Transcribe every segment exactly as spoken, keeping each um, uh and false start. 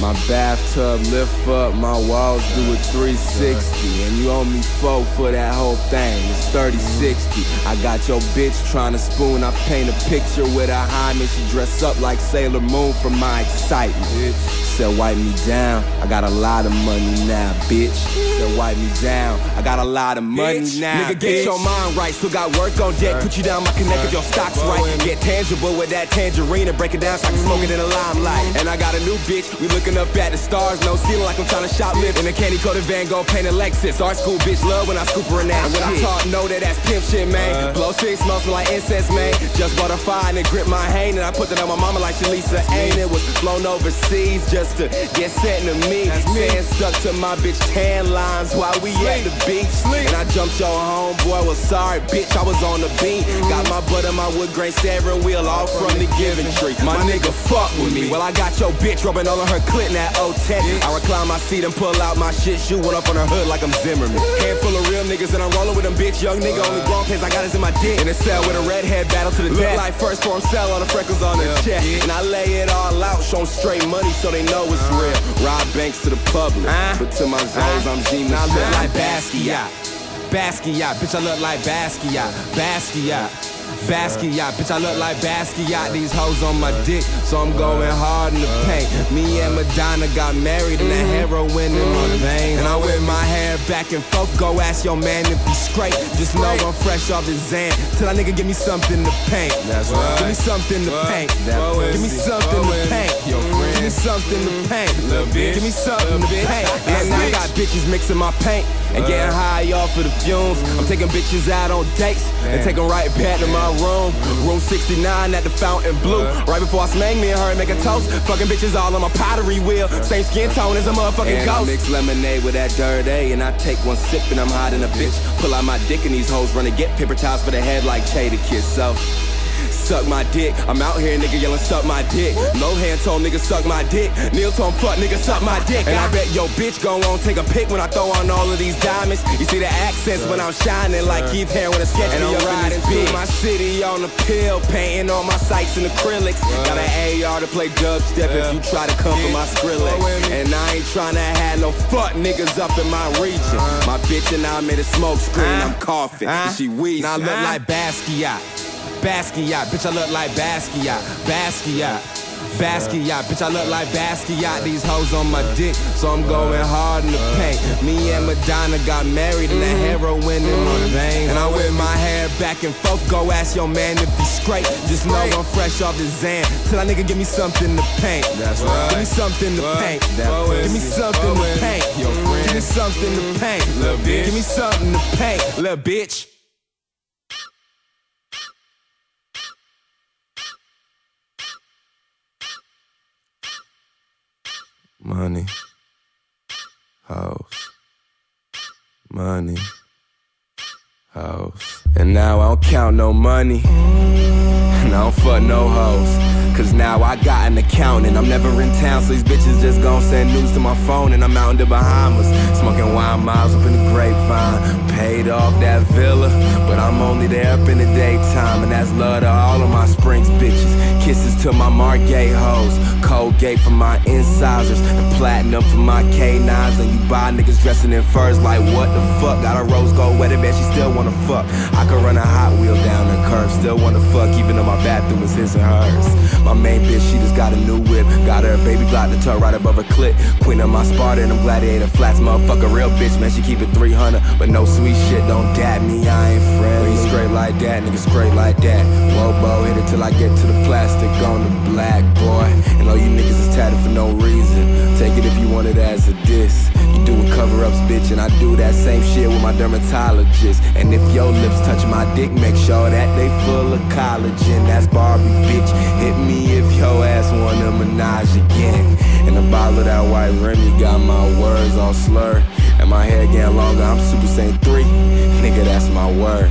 My bathtub lift up, my walls do a three sixty. And you owe me four for that whole thing, it's thirty sixty. I got your bitch trying to spoon, I paint a picture with her high, and she dress up like Sailor Moon for my excitement. Said wipe me down, I got a lot of money now, bitch. Said wipe me down, I got a lot of money bitch. now, Nigga, bitch. Get your mind right, still got work on deck. Put you down my connect if your stock's right. Get tangible with that tangerine and break it down so I can smoke it in the limelight. And I got a new bitch, we looking up at the stars, no ceiling like I'm trying to shoplift. In a candy coated Van Gogh painted Lexus. Art school bitch love when I scoop her in that shit. When I talk, know that that's pimp shit, man. Blow six, smells like incense, man. Just bought a fire and it gripped my hand, and I put that on my mama like she Lisa ain't. It was flown overseas just to get set to me. Sand stuck to my bitch tan lines while we at the beach. And I jumped your homeboy, was sorry, bitch, I was on the beat. Got my butt and my wood grain steering wheel all from the giving tree. My nigga fuck with me. Well, I got your bitch rubbing all on her clip. That O ten. I recline my seat and pull out my shit. Shoot one up on her hood like I'm Zimmerman. Handful of real niggas and I'm rolling with them bitch. Young nigga only grown cause I got us in my dick. In a cell with a redhead battle to the death. Look like first form cell, all the freckles on her chest. And I lay it all out, show them straight money so they know it's real. Rob banks to the public, but to my zones I'm genius. I look like Basquiat, Basquiat, bitch I look like Basquiat, Basquiat. Basquiat, bitch, I look like Basquiat. These hoes on my dick, so I'm going hard in the paint. Me and Madonna got married, and that heroin in my veins. And I wear my hair back and forth. Go ask your man if he's straight. Just know I'm fresh off the Xan. Till that nigga give me something to paint. That's right. Give me something to paint. Give me something to paint. Give me something to paint. Give me something to paint. And I got bitches mixing my paint and getting high off of the fumes. I'm taking bitches out on dates and taking right back to my room, room sixty-nine at the Fountain Blue. Right before I slang me and her and make a toast, fucking bitches all on my pottery wheel. Same skin tone as a motherfucking and ghost. I mix lemonade with that dirt A, and I take one sip and I'm hot in a bitch. Pull out my dick and these hoes run and get paper towels for the head like Cheddar Kids. So suck my dick, I'm out here nigga yelling suck my dick. Low hand tone nigga suck my dick, kneel tone fuck nigga suck my dick. And I bet your bitch gon' on take a pic when I throw on all of these diamonds. You see the accents when I'm shining like Keith Haring with a sketch. And I'm riding through my city on the pill, painting all my sights in Skrillex. Got an A R to play dubstep if you try to come for my Skrillex. And I ain't tryna have no fuck niggas up in my region. My bitch and I made a smoke screen, I'm coughing, she wheezing. Now I look like Basquiat. Basquiat, bitch I look like Basquiat, Basquiat, Basquiat, bitch I look like Basquiat. These hoes on my dick, so I'm going hard in the paint. Me and Madonna got married and that heroin in my veins. And I wear my hair back and forth, go ask your man if he's straight. Just know I'm fresh off the Xan, till that nigga give me something to paint. Give me something to paint, give me something to paint, give me something to paint, give me something to paint, little bitch. Money, house, money, house. And now I don't count no money, and I don't fuck no hoes. Cause now I got an account and I'm never in town, so these bitches just gon' send news to my phone. And I'm out in the Bahamas, smoking wine miles up in the grapevine. Paid off that villa, but I'm only there up in the daytime. And that's love to all of my Springs bitches. Kisses to my Margate hoes, Colgate for my incisors, and platinum for my canines. And you buy niggas dressing in furs like what the fuck. Got a rose gold wedding bed, she still wanna fuck. I could run a Hot Wheel down the curve, still wanna fuck even though my bathroom is his and hers. My main bitch, she just got a new whip. Got her a baby Glock to tuck right above her clit. Queen of my Sparta and them gladiator flats. Motherfucker, real bitch, man, she keep it three hundred. But no sweet shit, don't dab me, I ain't friendly. Straight like that, nigga, straight like that. Robo, hit it till I get to the plastic on the black, boy. And all you niggas is tatted for no reason. Take it if you want it as a diss. You doing cover-ups, bitch, and I do that same shit with my dermatologist. And if your lips touch my dick, make sure that they full of collagen. That's Barbie, bitch, hit me if your ass wanna menage again. And the bottle of that white Remy got my words all slurred. And my hair getting longer, I'm Super Saiyan three. Nigga, that's my word.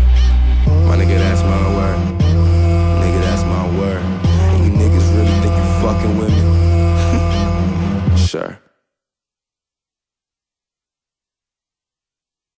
My nigga, that's my word. Nigga, that's my word. And you niggas really think you fucking with me? Sure.